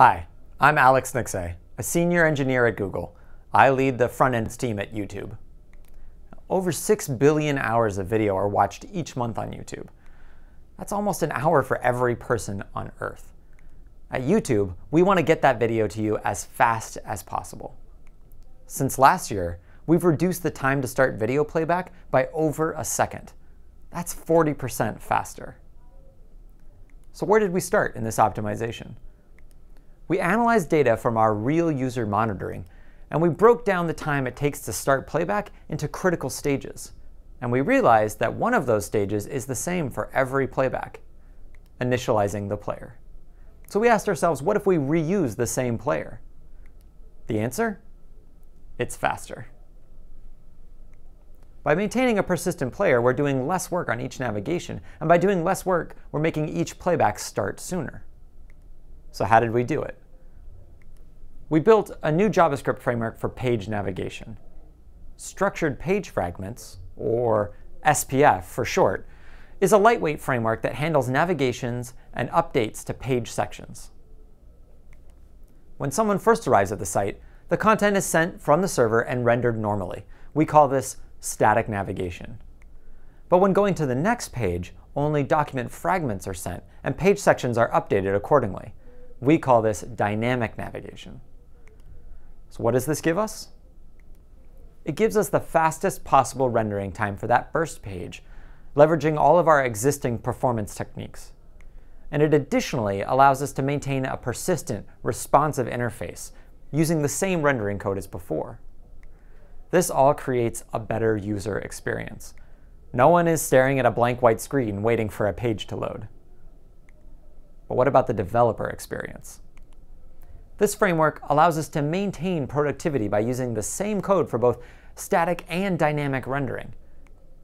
Hi, I'm Alex Nicksay, a senior engineer at Google. I lead the front-end team at YouTube. Over 6 billion hours of video are watched each month on YouTube. That's almost an hour for every person on Earth. At YouTube, we want to get that video to you as fast as possible. Since last year, we've reduced the time to start video playback by over a second. That's 40% faster. So where did we start in this optimization? We analyzed data from our real user monitoring, and we broke down the time it takes to start playback into critical stages. And we realized that one of those stages is the same for every playback, initializing the player. So we asked ourselves, what if we reuse the same player? The answer? It's faster. By maintaining a persistent player, we're doing less work on each navigation, and by doing less work, we're making each playback start sooner. So how did we do it? We built a new JavaScript framework for page navigation. Structured Page Fragments, or SPF for short, is a lightweight framework that handles navigations and updates to page sections. When someone first arrives at the site, the content is sent from the server and rendered normally. We call this static navigation. But when going to the next page, only document fragments are sent, and page sections are updated accordingly. We call this dynamic navigation. So what does this give us? It gives us the fastest possible rendering time for that first page, leveraging all of our existing performance techniques. And it additionally allows us to maintain a persistent, responsive interface using the same rendering code as before. This all creates a better user experience. No one is staring at a blank white screen waiting for a page to load. But what about the developer experience? This framework allows us to maintain productivity by using the same code for both static and dynamic rendering.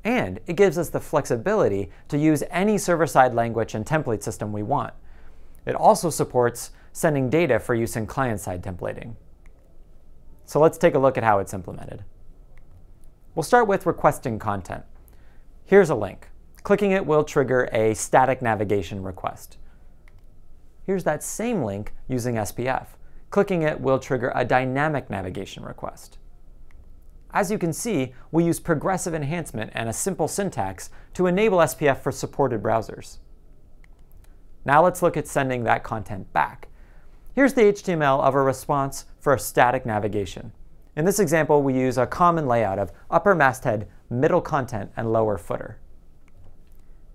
And it gives us the flexibility to use any server-side language and template system we want. It also supports sending data for use in client-side templating. So let's take a look at how it's implemented. We'll start with requesting content. Here's a link. Clicking it will trigger a static navigation request. Here's that same link using SPF. Clicking it will trigger a dynamic navigation request. As you can see, we use progressive enhancement and a simple syntax to enable SPF for supported browsers. Now let's look at sending that content back. Here's the HTML of a response for a static navigation. In this example, we use a common layout of upper masthead, middle content, and lower footer.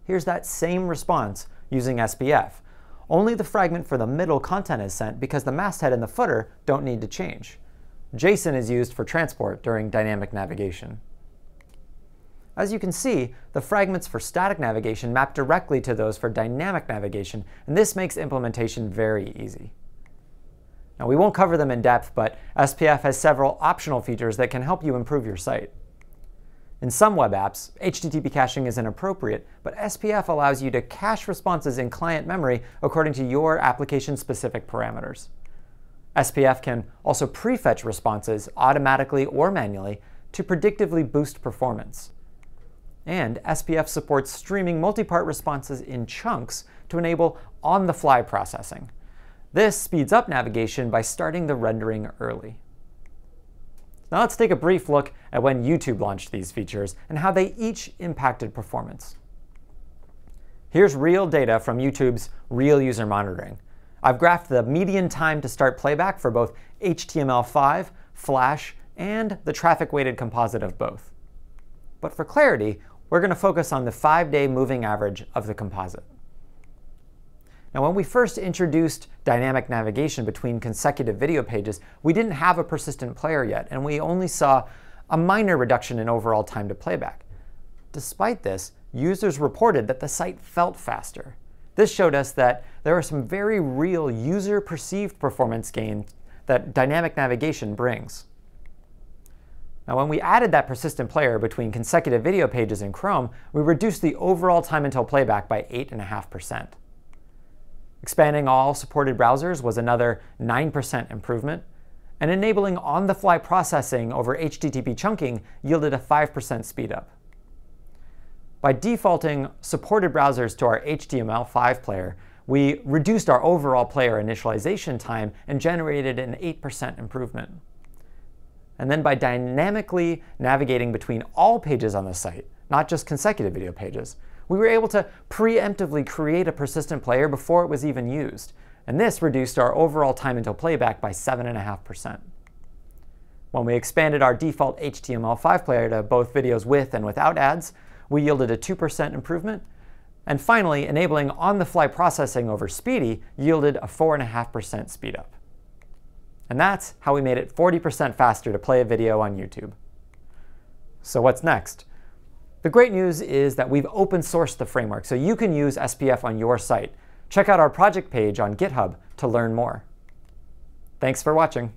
Here's that same response using SPF. Only the fragment for the middle content is sent because the masthead and the footer don't need to change. JSON is used for transport during dynamic navigation. As you can see, the fragments for static navigation map directly to those for dynamic navigation, and this makes implementation very easy. Now, we won't cover them in depth, but SPF has several optional features that can help you improve your site. In some web apps, HTTP caching is inappropriate, but SPF allows you to cache responses in client memory according to your application-specific parameters. SPF can also prefetch responses automatically or manually to predictively boost performance. And SPF supports streaming multi-part responses in chunks to enable on-the-fly processing. This speeds up navigation by starting the rendering early. Now let's take a brief look at when YouTube launched these features and how they each impacted performance. Here's real data from YouTube's Real User Monitoring. I've graphed the median time to start playback for both HTML5, Flash, and the traffic-weighted composite of both. But for clarity, we're going to focus on the 5-day moving average of the composite. Now, when we first introduced dynamic navigation between consecutive video pages, we didn't have a persistent player yet, and we only saw a minor reduction in overall time to playback. Despite this, users reported that the site felt faster. This showed us that there are some very real user-perceived performance gains that dynamic navigation brings. Now, when we added that persistent player between consecutive video pages in Chrome, we reduced the overall time until playback by 8.5%. Expanding all supported browsers was another 9% improvement, and enabling on-the-fly processing over HTTP chunking yielded a 5% speedup. By defaulting supported browsers to our HTML5 player, We reduced our overall player initialization time and generated an 8% improvement. And then by dynamically navigating between all pages on the site, not just consecutive video pages, we were able to preemptively create a persistent player before it was even used. And this reduced our overall time until playback by 7.5%. When we expanded our default HTML5 player to both videos with and without ads, we yielded a 2% improvement. And finally, enabling on-the-fly processing over Speedy yielded a 4.5% speedup. And that's how we made it 40% faster to play a video on YouTube. So what's next? The great news is that we've open-sourced the framework, so you can use SPF on your site. Check out our project page on GitHub to learn more. Thanks for watching.